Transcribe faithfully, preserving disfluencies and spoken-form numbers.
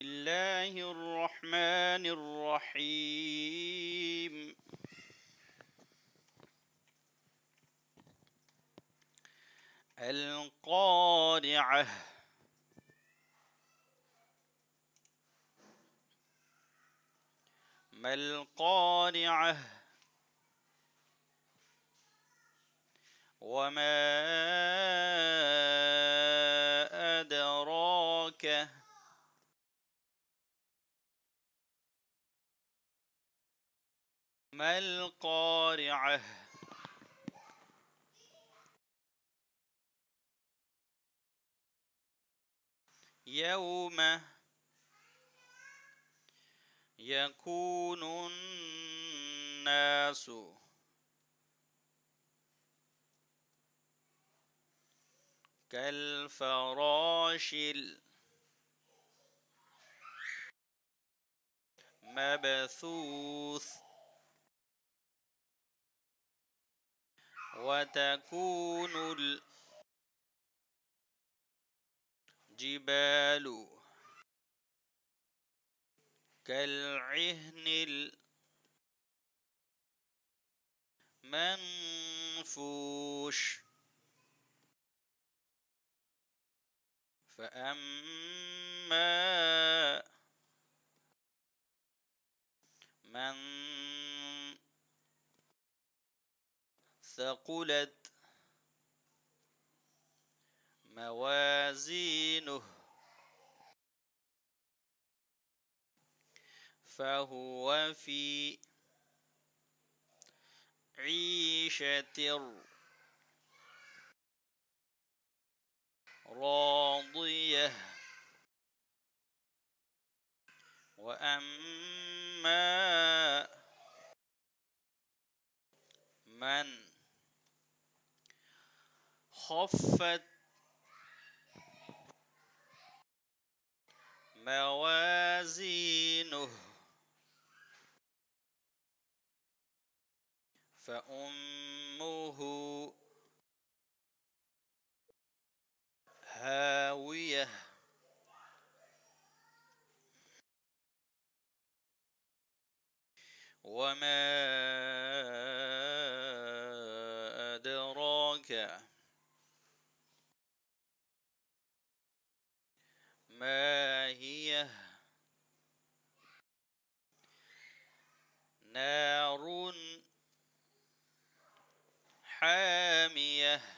بسم الله الرحمن الرحيم. القارعة. ما القارعة؟ وما أدراك ما القارعة؟ يوم يكون الناس كالفراش المبثوث وتكون الجبال كالعهن المنفوش. فأما من ثقلت موازينه فهو في عيشة راضية. وأما من خفت موازينه فأمه هاوية. وما أدراك ما هي؟ نار حامية.